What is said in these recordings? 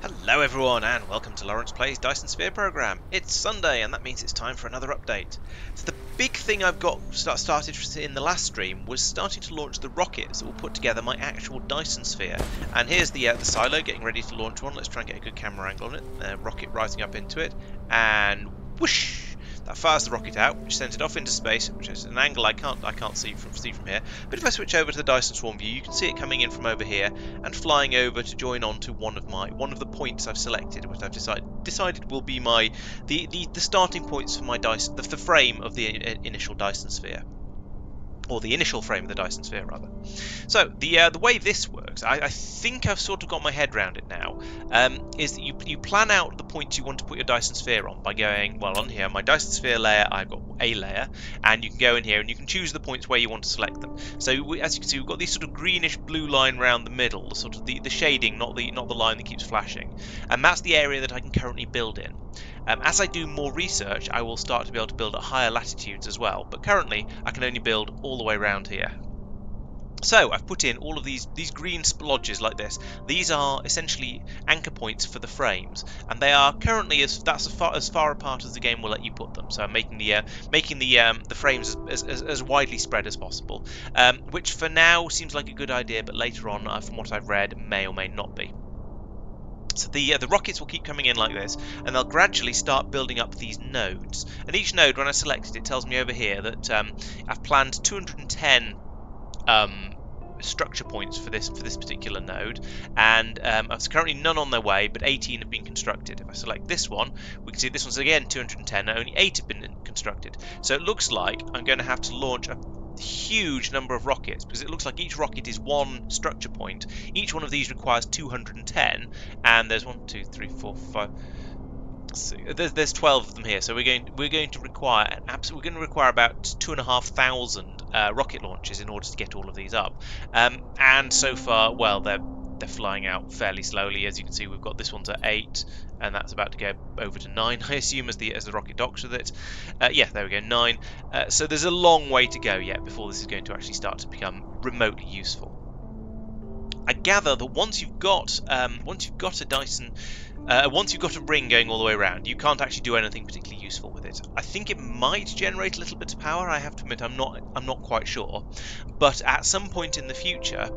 Hello everyone and welcome to LawrencePlays Dyson Sphere Program. It's Sunday and that means it's time for another update. So the big thing I've got started in the last stream was starting to launch the rockets that will put together my actual Dyson Sphere. And here's the silo getting ready to launch one. Let's try and get a good camera angle on it. Rocket rising up into it and whoosh! That fires the rocket out, which sends it off into space, which is an angle I can't see from here. But if I switch over to the Dyson Swarm view, you can see it coming in from over here and flying over to join on to one of the points I've selected, which I've decided will be my the starting points for my Dyson, the frame of the initial Dyson Sphere. Or the initial frame of the Dyson Sphere, rather. So the way this works, I think I've sort of got my head around it now, is that you plan out the points you want to put your Dyson Sphere on by going, well, on here, my Dyson Sphere layer, I've got a layer, and you can go in here and you can choose the points where you want to select them. So as you can see, we've got this sort of greenish blue line round the middle, sort of the shading, not the line that keeps flashing, and that's the area that I can currently build in. As I do more research, I will start to be able to build at higher latitudes as well, but currently I can only build all the way around here. So I've put in all of these green splodges like this. These are essentially anchor points for the frames, and they are currently as far apart as the game will let you put them. So I'm making the frames as widely spread as possible, which for now seems like a good idea, but later on, from what I've read, may or may not be. So the rockets will keep coming in like this, and they'll gradually start building up these nodes. And each node, when I select it, it tells me over here that I've planned 210 structure points for this particular node, and there's currently none on their way, but 18 have been constructed. If I select this one, we can see this one's again 210, and only 8 have been constructed. So it looks like I'm going to have to launch a huge number of rockets, because it looks like each rocket is one structure point. Each one of these requires 210, and there's 1, 2, 3, 4, 5. So there's 12 of them here, so we're going to require about 2,500 rocket launches in order to get all of these up. And so far, well, they're flying out fairly slowly. As you can see, we've got this one's at 8, and that's about to go over to 9, I assume, as the rocket docks with it. Yeah, there we go, 9. So there's a long way to go yet before this is going to actually start to become remotely useful. I gather that once you've got a Dyson, once you've got a ring going all the way around, you can't actually do anything particularly useful with it. I think it might generate a little bit of power. I have to admit, I'm not quite sure, but at some point in the future.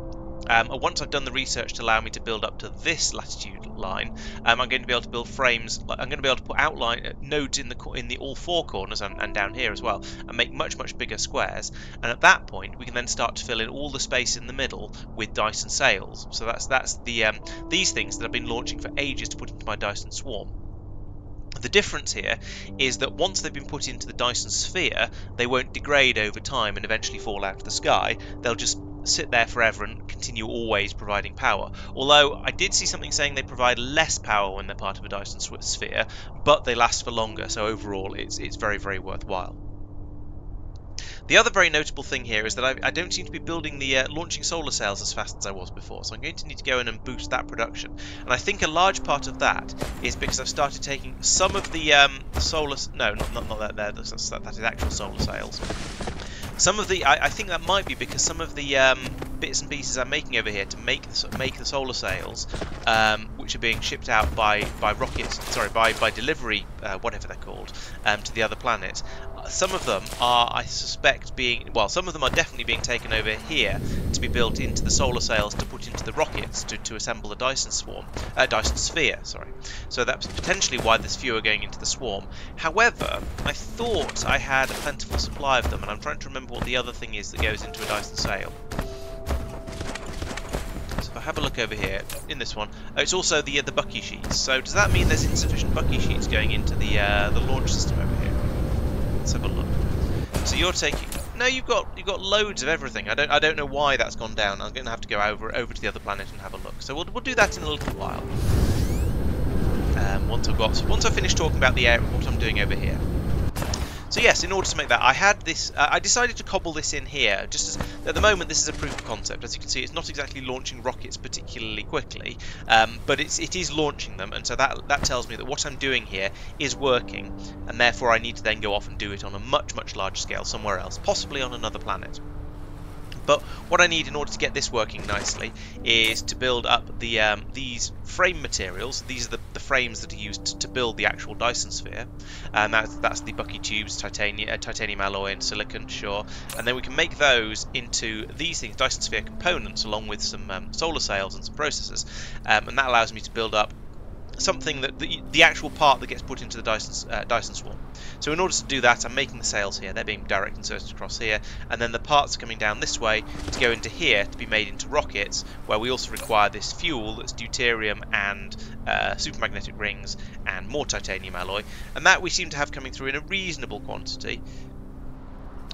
Once I've done the research to allow me to build up to this latitude line, I'm going to be able to build frames. I'm going to be able to put outline nodes in the all four corners and down here as well, and make much bigger squares. And at that point, we can then start to fill in all the space in the middle with Dyson sails. So that's the these things that I've been launching for ages to put into my Dyson Swarm. The difference here is that once they've been put into the Dyson Sphere, they won't degrade over time and eventually fall out of the sky. They'll just sit there forever and continue always providing power. Although I did see something saying they provide less power when they're part of a Dyson Sphere, but they last for longer, so overall it's very worthwhile. The other very notable thing here is that I don't seem to be building the launching solar sails as fast as I was before, so I'm going to need to go in and boost that production. And I think a large part of that is because I've started taking some of the solar... No, not that there, that is actual solar sails. Some of the, I think that might be because some of the bits and pieces I'm making over here to make the solar sails, which are being shipped out by rockets, sorry, by delivery, whatever they're called, to the other planet. Some of them are, I suspect, some of them are definitely being taken over here to be built into the solar sails to put into the rockets to assemble the Dyson Swarm, Dyson Sphere, sorry. So that's potentially why there's fewer going into the Swarm. However, I thought I had a plentiful supply of them, and I'm trying to remember what the other thing is that goes into a Dyson sail. So if I have a look over here, in this one, it's also the Bucky Sheets. So does that mean there's insufficient Bucky Sheets going into the launch system over here? Let's have a look. So you're taking... No, you've got loads of everything. I don't know why that's gone down. I'm going to have to go over to the other planet and have a look. So we'll do that in a little while. Once I finish talking about the area, what I'm doing over here. So yes, in order to make that, I had this. I decided to cobble this in here. Just as, at the moment, this is a proof of concept. As you can see, it's not exactly launching rockets particularly quickly, but it is launching them, and so that tells me that what I'm doing here is working, and therefore I need to then go off and do it on a much larger scale somewhere else, possibly on another planet. But what I need in order to get this working nicely is to build up the these frame materials. These are the frames that are used to build the actual Dyson Sphere, and that's the Bucky Tubes, titanium alloy and silicon, sure. And then we can make those into these things, Dyson Sphere components, along with some solar sails and some processors, and that allows me to build up something that the actual part that gets put into the Dyson Swarm. So in order to do that, I'm making the sails here. They're being direct inserted across here, and then the parts are coming down this way to go into here to be made into rockets, where we also require this fuel that's deuterium and supermagnetic rings and more titanium alloy, and that we seem to have coming through in a reasonable quantity.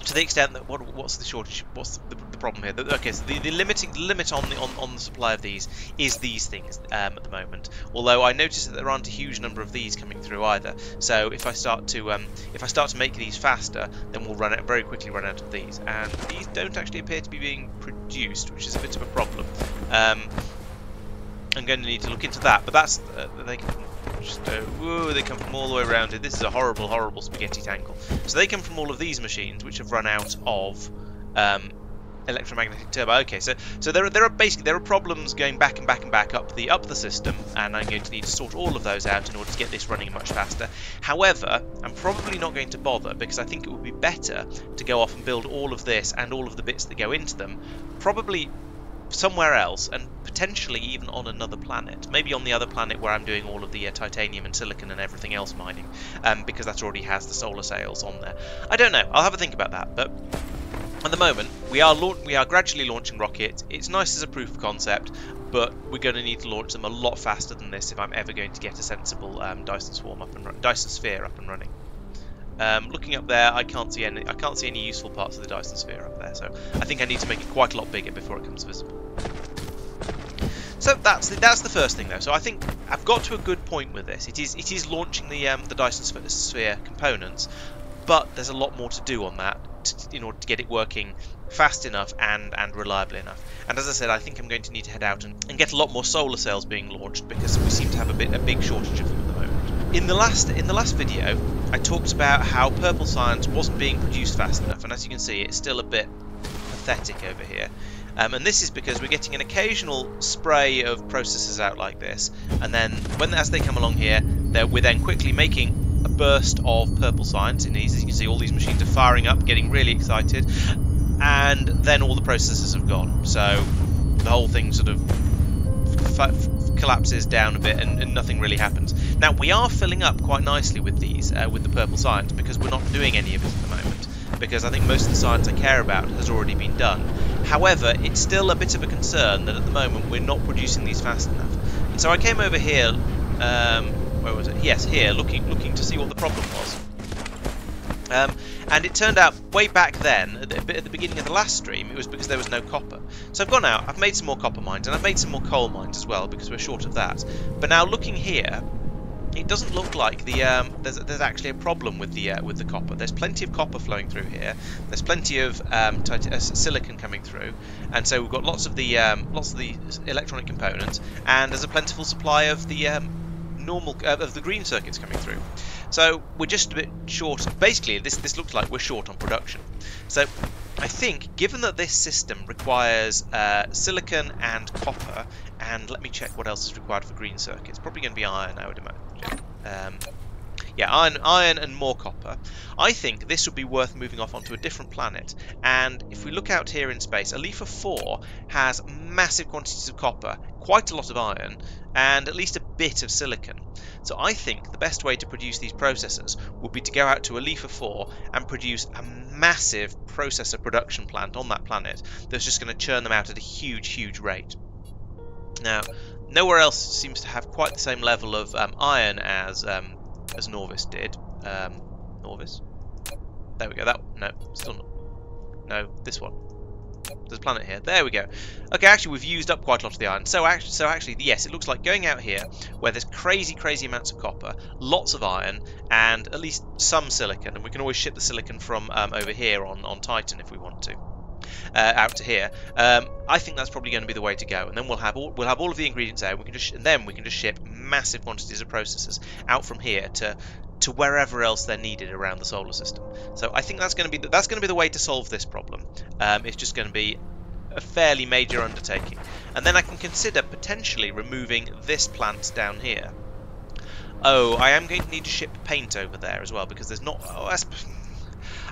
To the extent that what's the shortage? What's the problem here? Okay, so the limit on the supply of these is these things at the moment. Although I notice that there aren't a huge number of these coming through either. So if I start to make these faster, then we'll very quickly run out of these. And these don't actually appear to be being produced, which is a bit of a problem. I'm going to need to look into that. But that's they can. Whoa, they come from all the way around here. This is a horrible, horrible spaghetti tangle. So they come from all of these machines, which have run out of electromagnetic turbo. Okay, so there are problems going back and back and back up the system, and I'm going to need to sort all of those out in order to get this running much faster. However, I'm probably not going to bother, because I think it would be better to go off and build all of this and all of the bits that go into them, probably somewhere else, and potentially even on another planet, maybe on the other planet where I'm doing all of the titanium and silicon and everything else mining, because that already has the solar sails on there. I don't know, I'll have a think about that, but at the moment we are gradually launching rockets. It's nice as a proof of concept, but we're going to need to launch them a lot faster than this if I'm ever going to get a sensible Dyson Sphere up and running. Looking up there, I can't see any useful parts of the Dyson Sphere up there, so I think I need to make it quite a lot bigger before it comes visible. So that's the first thing, though. So I think I've got to a good point with this. It is launching the Dyson Sphere components, but there's a lot more to do on that in order to get it working fast enough and reliably enough. And as I said, I think I'm going to need to head out and get a lot more solar cells being launched, because we seem to have a big shortage of them at the moment. In the last video, I talked about how purple science wasn't being produced fast enough, and as you can see, it's still a bit pathetic over here. And this is because we're getting an occasional spray of processors out like this, and then as they come along here, we're then quickly making a burst of purple science. And as you can see, all these machines are firing up, getting really excited, and then all the processors have gone. So the whole thing sort of collapses down a bit, and nothing really happens. Now we are filling up quite nicely with these, with the purple science, because we're not doing any of it at the moment, because I think most of the science I care about has already been done. However, it's still a bit of a concern that at the moment we're not producing these fast enough. And so I came over here, where was it? Yes, here, looking to see what the problem was. And it turned out way back then, at the beginning of the last stream, it was because there was no copper. So I've gone out, I've made some more copper mines, and I've made some more coal mines as well, because we're short of that. But now looking here, it doesn't look like there's actually a problem with the copper. There's plenty of copper flowing through here. There's plenty of silicon coming through, and so we've got lots of the electronic components, and there's a plentiful supply of the normal green circuits coming through. So we're just a bit short. Basically, this looks like we're short on production. So I think, given that this system requires silicon and copper, and let me check what else is required for green circuits. Probably going to be iron, I would imagine. Yeah, iron and more copper. I think this would be worth moving off onto a different planet. And if we look out here in space, Alfa IV has massive quantities of copper, quite a lot of iron, and at least a bit of silicon. So I think the best way to produce these processors would be to go out to Alfa IV and produce a massive processor production plant on that planet that's just going to churn them out at a huge, huge rate. Now, nowhere else seems to have quite the same level of iron as Norvis did. Norvis? There we go. That no, still not. No, this one. There's a planet here. There we go. Okay, actually, we've used up quite a lot of the iron. So actually, yes, it looks like going out here where there's crazy, crazy amounts of copper, lots of iron, and at least some silicon. And we can always ship the silicon from over here on Titan if we want to. Out to here, I think that's probably going to be the way to go, and then we'll have all of the ingredients there. And then we can just ship massive quantities of processors out from here to wherever else they're needed around the solar system. So I think that's going to be the way to solve this problem. It's just going to be a fairly major undertaking. And then I can consider potentially removing this plant down here. Oh, I am going to need to ship paint over there as well, because there's not... Oh,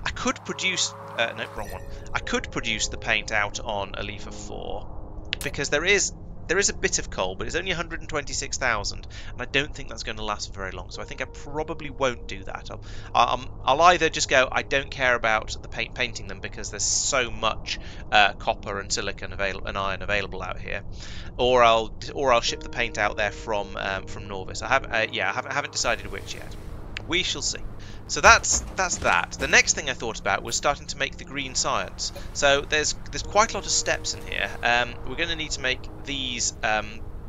I could produce... no, wrong one. I could produce the paint out on Alfa IV, because there is a bit of coal, but it's only 126,000, and I don't think that's going to last very long, so I think I probably won't do that. I'll either just go, I don't care about the painting them, because there's so much copper and silicon and iron available out here, or I'll ship the paint out there from Norvis. I haven't decided which yet. We shall see. So that's that. The next thing I thought about was starting to make the green science. So there's quite a lot of steps in here. We're going to need to make these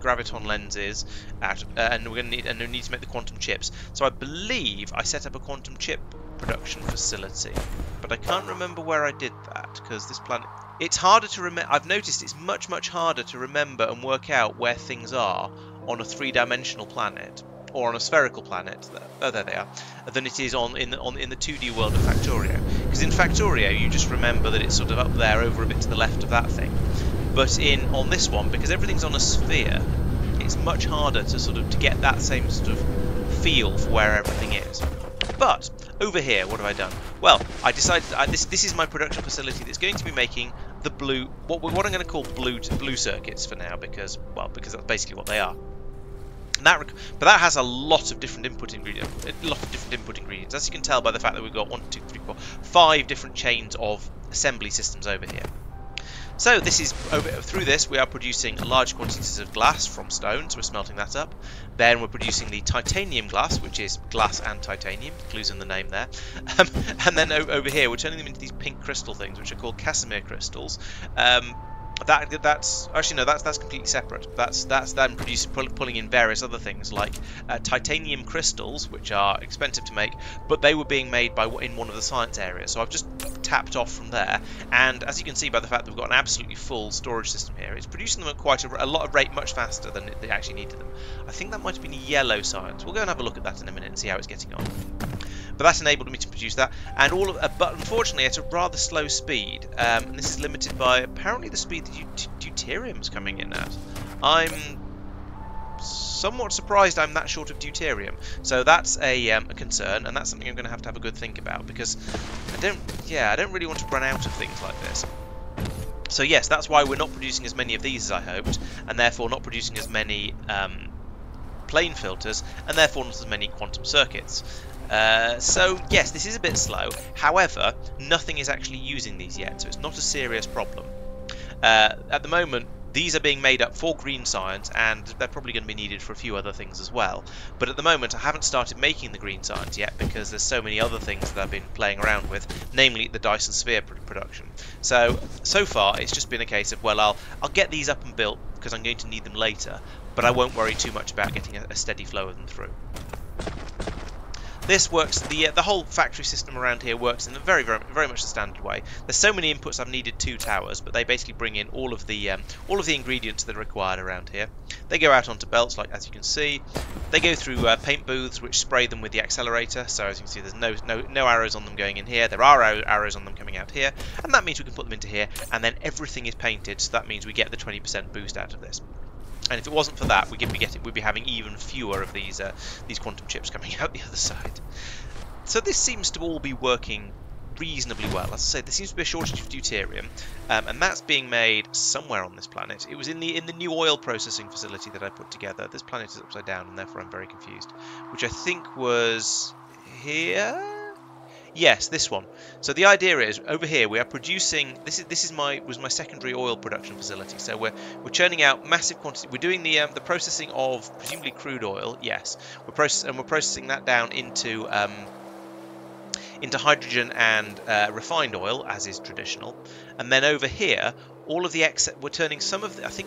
graviton lenses, and we need to make the quantum chips. So I believe I set up a quantum chip production facility, but I can't remember where I did that, because this planet. It's harder to remember. I've noticed it's much harder to remember and work out where things are on a three-dimensional planet, or on a spherical planet, oh there they are, than it is in the 2D world of Factorio. Because in Factorio you just remember that it's sort of up there over a bit to the left of that thing. But on this one, because everything's on a sphere, it's much harder to get that same sort of feel for where everything is. But over here, what have I done? Well, I decided this is my production facility that's going to be making the blue, what I'm going to call blue circuits for now, because because that's basically what they are. But that has a lot of different input ingredients. As you can tell by the fact that we've got 5 different chains of assembly systems over here. So this is through this we are producing large quantities of glass from stone, so we're smelting that up. Then we're producing the titanium glass, which is glass and titanium, clues in the name there. And then over here we're turning them into these pink crystal things, which are called Casimir Crystals. That's actually no, that's completely separate. That's them pulling in various other things like titanium crystals, which are expensive to make, but they were being made in one of the science areas. So I've just tapped off from there, and as you can see by the fact that we've got an absolutely full storage system here, it's producing them at quite a lot of rate, much faster than they actually needed them. I think that might have been yellow science. We'll go and have a look at that in a minute and see how it's getting on. But that enabled me to produce that, and but unfortunately at a rather slow speed, and this is limited by apparently the speed that deuterium's coming in at. I'm somewhat surprised I'm that short of deuterium, so that's a concern, and that's something I'm going to have a good think about, because I don't really want to run out of things like this. So yes, that's why we're not producing as many of these as I hoped, and therefore not producing as many plane filters, and therefore not as many quantum circuits. So yes, this is a bit slow. However, nothing is actually using these yet, so it's not a serious problem. At the moment, these are being made up for green science, and they're probably going to be needed for a few other things as well. But at the moment, I haven't started making the green science yet, because there's so many other things that I've been playing around with, namely the Dyson Sphere production. So far, it's just been a case of, well, I'll get these up and built, because I'm going to need them later, but I won't worry too much about getting a steady flow of them through. This works, the whole factory system around here works in a very much the standard way. There's so many inputs, I've needed 2 towers, but they basically bring in all of the ingredients that are required around here. They go out onto belts, like as you can see. They go through paint booths, which spray them with the accelerator. So as you can see, there's no arrows on them going in here. There are arrows on them coming out here, and that means we can put them into here, and then everything is painted, so that means we get the 20% boost out of this. And if it wasn't for that, we'd be having even fewer of these quantum chips coming out the other side. So this seems to all be working reasonably well. As I say, there seems to be a shortage of deuterium, and that's being made somewhere on this planet. It was in the new oil processing facility that I put together. This planet is upside down, and therefore I'm very confused. Which I think was here. Yes, this one. So the idea is, over here we are producing. This was my secondary oil production facility. So we're churning out massive quantities. We're doing the processing of presumably crude oil. Yes, we're processing that down into hydrogen and refined oil, as is traditional. And then over here, all of the excess. We're turning some of. Yes,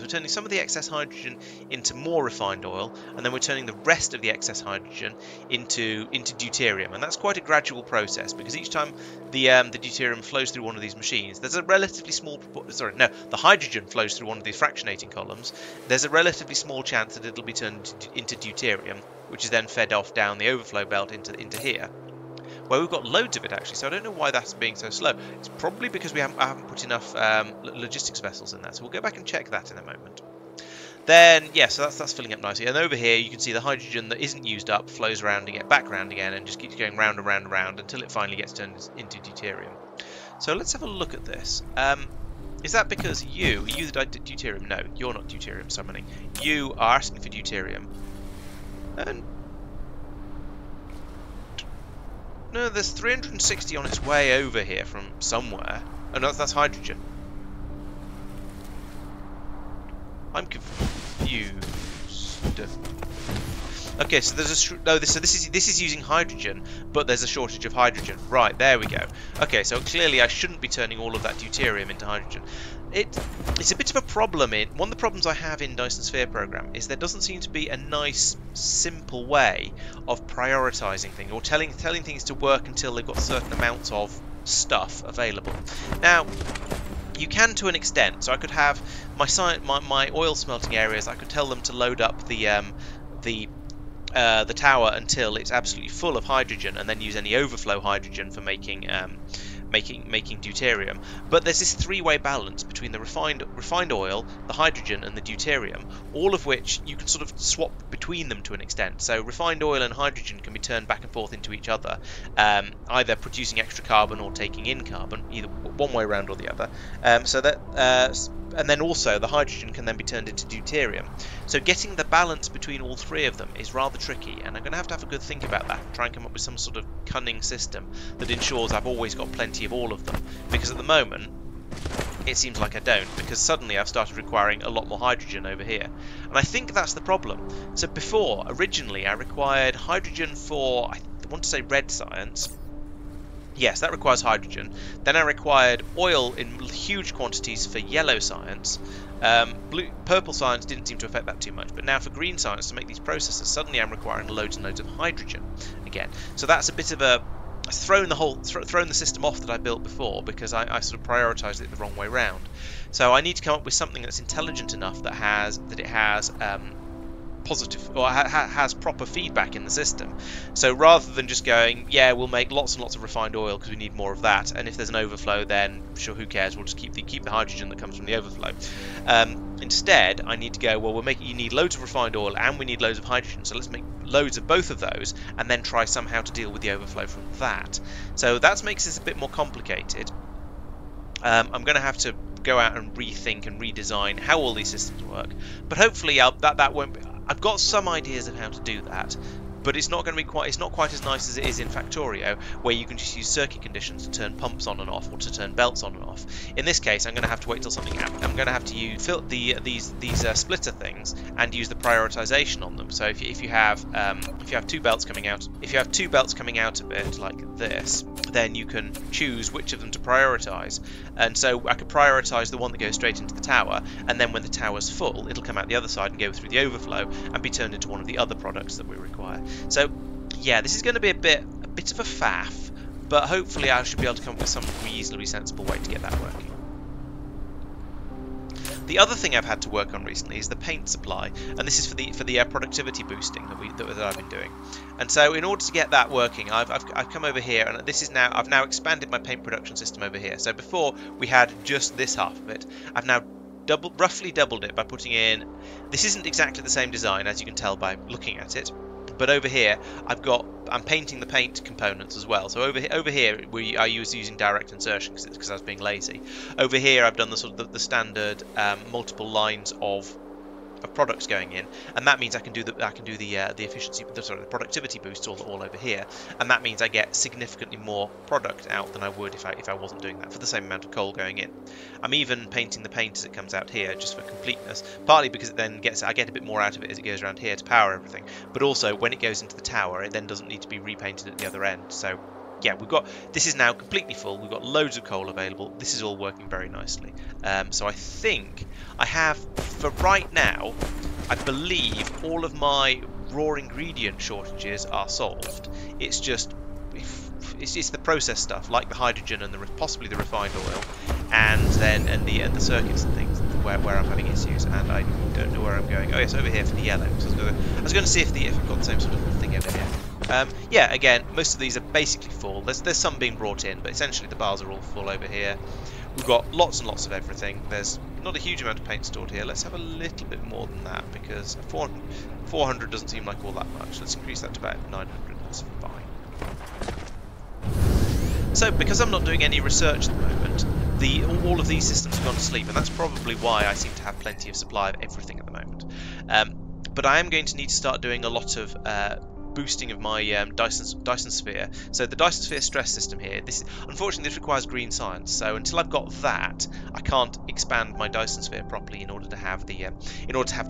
we're turning some of the excess hydrogen into more refined oil, and then we're turning the rest of the excess hydrogen into deuterium. And that's quite a gradual process, because each time the deuterium flows through one of these machines, there's a relatively small. Sorry, no, the hydrogen flows through one of these fractionating columns. There's a relatively small chance that it'll be turned into deuterium, which is then fed off down the overflow belt into here. where we've got loads of it actually. So I don't know why that's being so slow. It's probably because we haven't put enough logistics vessels in that. So we'll go back and check that in a moment. Then, yeah, so that's filling up nicely. And over here, you can see the hydrogen that isn't used up flows around and back round again and just keeps going round and round and round until it finally gets turned into deuterium. So let's have a look at this. Is that because are you the deuterium? No, you're not deuterium summoning. You are asking for deuterium. And no, there's 360 on its way over here from somewhere. Oh, no, that's hydrogen. I'm confused. Okay, so there's a this is using hydrogen, but there's a shortage of hydrogen. Right, there we go. Okay, so clearly I shouldn't be turning all of that deuterium into hydrogen. It's a bit of a problem. One of the problems I have in Dyson Sphere Program is there doesn't seem to be a nice, simple way of prioritizing things or telling things to work until they've got certain amounts of stuff available. Now, you can to an extent. So I could have my oil smelting areas. I could tell them to load up the tower until it's absolutely full of hydrogen, and then use any overflow hydrogen for making making deuterium. But there's this three-way balance between the refined oil, the hydrogen, and the deuterium, all of which you can sort of swap between them to an extent. So refined oil and hydrogen can be turned back and forth into each other, either producing extra carbon or taking in carbon, either one way around or the other. So that and then also the hydrogen can then be turned into deuterium. So getting the balance between all three of them is rather tricky, and I'm going to have a good think about that and try and come up with some sort of cunning system that ensures I've always got plenty of all of them, because at the moment it seems like I don't, because suddenly I've started requiring a lot more hydrogen over here. And I think that's the problem. So before, originally I required hydrogen for, I want to say red science. Yes, that requires hydrogen. Then I required oil in huge quantities for yellow science. Purple science didn't seem to affect that too much. But now for green science, to make these processes, suddenly I'm requiring loads and loads of hydrogen again. So that's a bit of a... I've thrown the whole system off that I built before, because I sort of prioritised it the wrong way round. So I need to come up with something that's intelligent enough that it has... positive or has proper feedback in the system. So rather than just going, yeah, we'll make lots and lots of refined oil because we need more of that, and if there's an overflow, then sure, who cares, we'll just keep the hydrogen that comes from the overflow. Instead I need to go, well, you need loads of refined oil and we need loads of hydrogen, so let's make loads of both of those and then try somehow to deal with the overflow from that. So that makes this a bit more complicated. I'm going to have to go out and rethink and redesign how all these systems work, but hopefully that won't be... I've got some ideas of how to do that, but it's not going to be quite—it's not quite as nice as it is in Factorio, where you can just use circuit conditions to turn pumps on and off, or to turn belts on and off. In this case, I'm going to have to wait till something happens. I'm going to have to use these splitter things and use the prioritization on them. So if you have two belts coming out, a bit like this, then you can choose which of them to prioritize. And so I could prioritize the one that goes straight into the tower, and then when the tower's full, it'll come out the other side and go through the overflow and be turned into one of the other products that we require. So yeah, this is going to be a bit of a faff, but hopefully I should be able to come up with some reasonably sensible way to get that working. The other thing I've had to work on recently is the paint supply, and this is for the productivity boosting that I've been doing. And so, in order to get that working, I've come over here, and this is now, I've now expanded my paint production system over here. So before we had just this half of it, I've now roughly doubled it by putting in. This isn't exactly the same design, as you can tell by looking at it, but over here I'm painting the paint components as well. So over here I was using direct insertion because I was being lazy. Over here I've done the sort of the standard multiple lines of products going in, and that means I can do the efficiency, sorry, the productivity boosts all over here, and that means I get significantly more product out than I would if I wasn't doing that for the same amount of coal going in. I'm even painting the paint as it comes out here just for completeness, partly because it then I get a bit more out of it as it goes around here to power everything, but also when it goes into the tower it then doesn't need to be repainted at the other end. So yeah, this is now completely full. We've got loads of coal available. This is all working very nicely. So I think I have, for right now, I believe all of my raw ingredient shortages are solved. It's just it's the process stuff, like the hydrogen and possibly the refined oil, and the circuits and things where I'm having issues, and I don't know where I'm going. Oh yes, over here for the yellow. So I was going to see if I've got the same sort of thing over here. Yeah, again, most of these are basically full. There's some being brought in, but essentially the bars are all full over here. We've got lots and lots of everything. There's not a huge amount of paint stored here. Let's have a little bit more than that, because 400 doesn't seem like all that much. Let's increase that to about 900. That's fine. So, because I'm not doing any research at the moment, all of these systems have gone to sleep, and that's probably why I seem to have plenty of supply of everything at the moment. But I am going to need to start doing a lot of boosting of my Dyson Sphere. So the Dyson Sphere stress system here, unfortunately this requires green science, so until I've got that, I can't expand my Dyson Sphere properly in order to have the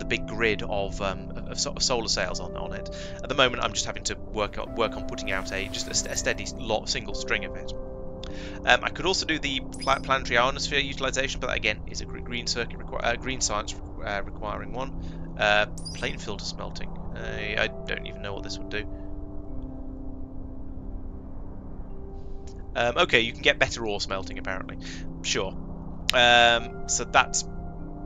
big grid of sort of solar sails on it. At the moment I'm just having to work on putting out a steady single string of it. I could also do the planetary ionosphere utilisation, but that again is a green circuit green science requiring one. Plane filter smelting. I don't even know what this would do. Okay, you can get better ore smelting apparently. Sure. So that's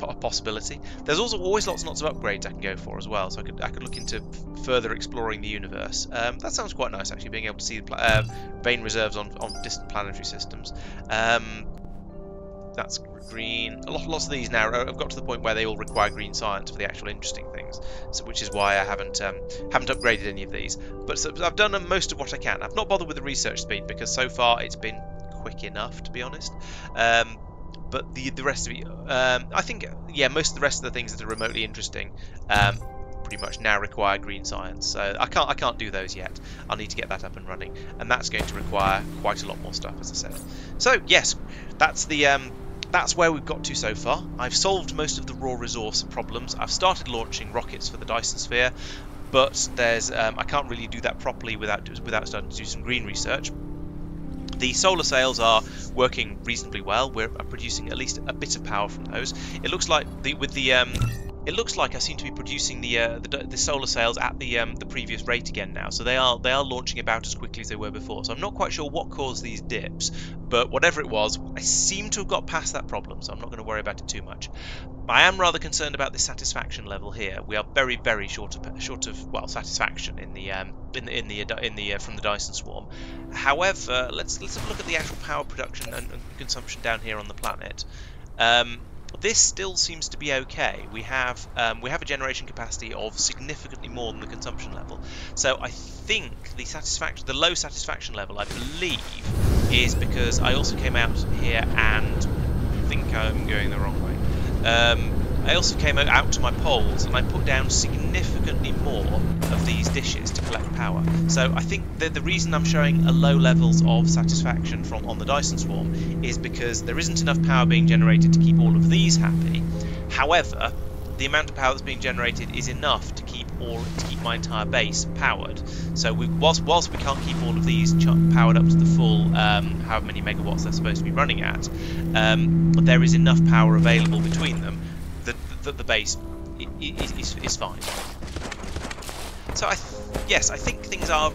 a possibility. There's also always lots and lots of upgrades I can go for as well. So I could look into further exploring the universe. That sounds quite nice actually, being able to see the vein reserves on distant planetary systems. That's green. Lots of these now I've got to the point where they all require green science for the actual interesting things, so which is why I haven't upgraded any of these. But so I've done most of what I can. I've not bothered with the research speed because so far it's been quick enough, to be honest. But the rest of it, I think, yeah, most of the rest of the things that are remotely interesting pretty much now require green science, so I can't do those yet. I'll need to get that up and running, and that's going to require quite a lot more stuff, as I said. So yes, that's the that's where we've got to so far. I've solved most of the raw resource problems. I've started launching rockets for the Dyson Sphere, but there's I can't really do that properly without starting to do some green research. The solar sails are working reasonably well. We're producing at least a bit of power from those. It looks like it looks like I seem to be producing the solar sails at the previous rate again now, so they are launching about as quickly as they were before. So I'm not quite sure what caused these dips, but whatever it was, I seem to have got past that problem, so I'm not going to worry about it too much. I am rather concerned about the satisfaction level here. We are very, very short of well, satisfaction from the Dyson Swarm. However, let's have a look at the actual power production and consumption down here on the planet. This still seems to be okay. We have a generation capacity of significantly more than the consumption level, so I think the low satisfaction level, I believe, is because I also came out here and I think I'm going the wrong way. I also came out to my poles and I put down significantly more of these dishes to collect power. So I think that the reason I'm showing a low levels of satisfaction on the Dyson Swarm is because there isn't enough power being generated to keep all of these happy. However, the amount of power that's being generated is enough to keep my entire base powered. So whilst we can't keep all of these powered up to the full however many megawatts they're supposed to be running at, there is enough power available between them that the base is fine. So I think things are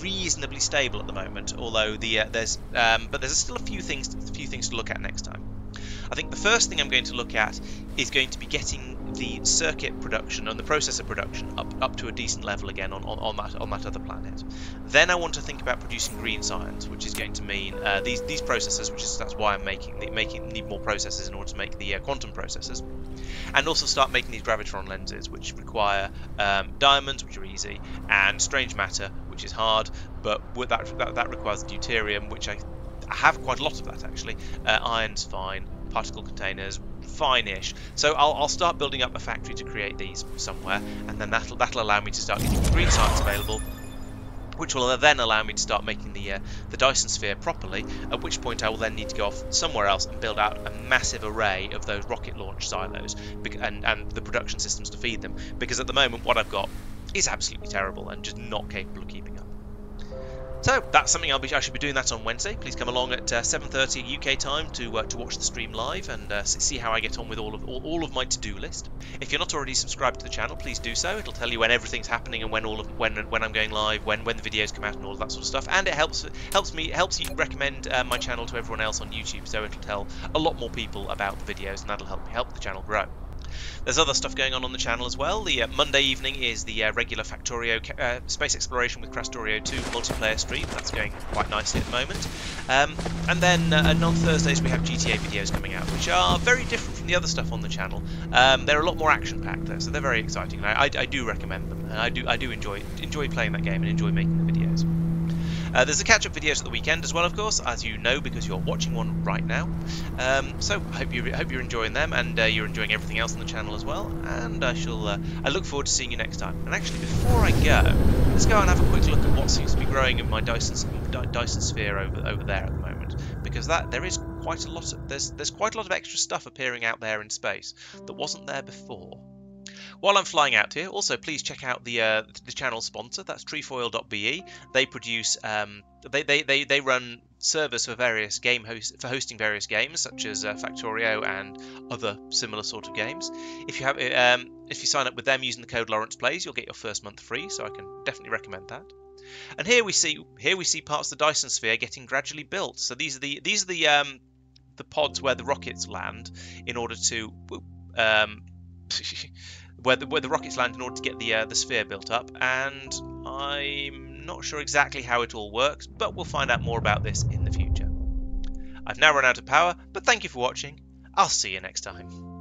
reasonably stable at the moment. Although there's still a few things to look at next time. I think the first thing I'm going to look at is going to be getting the circuit production and the processor production up to a decent level again on that other planet. Then I want to think about producing green science, which is going to mean these processors, that's why I'm need more processors in order to make the quantum processors, and also start making these gravitron lenses, which require diamonds, which are easy, and strange matter, which is hard, but with that requires deuterium, which I have quite a lot of that actually. Iron's fine, particle containers fine-ish. So I'll start building up a factory to create these somewhere, and then that'll allow me to start getting green science available, which will then allow me to start making the Dyson Sphere properly, at which point I will then need to go off somewhere else and build out a massive array of those rocket launch silos and the production systems to feed them, because at the moment what I've got is absolutely terrible and just not capable of keeping up. So that's something I should be doing that on Wednesday. Please come along at 7:30 UK time to watch the stream live and see how I get on with all of my to-do list. If you're not already subscribed to the channel, please do so. It'll tell you when everything's happening and when I'm going live, when the videos come out, and all of that sort of stuff. And it helps you recommend my channel to everyone else on YouTube. So it'll tell a lot more people about the videos, and that'll help the channel grow. There's other stuff going on the channel as well. The Monday evening is the regular Factorio Space Exploration with Crastorio 2 multiplayer stream. That's going quite nicely at the moment. And then on Thursdays we have GTA videos coming out, which are very different from the other stuff on the channel. They're a lot more action-packed though, so they're very exciting. And I do recommend them, and I do enjoy playing that game and enjoy making the videos. There's the catch-up videos at the weekend as well, of course, as you know, because you're watching one right now. So I hope you're enjoying them, and you're enjoying everything else on the channel as well. And I look forward to seeing you next time. And actually, before I go, let's go and have a quick look at what seems to be growing in my Dyson Sphere over there at the moment, because there is quite a lot. There's quite a lot of extra stuff appearing out there in space that wasn't there before. While I'm flying out here, also please check out the channel sponsor. That's trefoil.be. They produce they run servers for various game hosting various games such as Factorio and other similar sort of games. If you sign up with them using the code LawrencePlays, you'll get your first month free. So I can definitely recommend that. And here we see parts of the Dyson Sphere getting gradually built. So these are the pods where the rockets land in order to where the rockets land in order to get the sphere built up, and I'm not sure exactly how it all works, but we'll find out more about this in the future. I've now run out of power, but thank you for watching. I'll see you next time.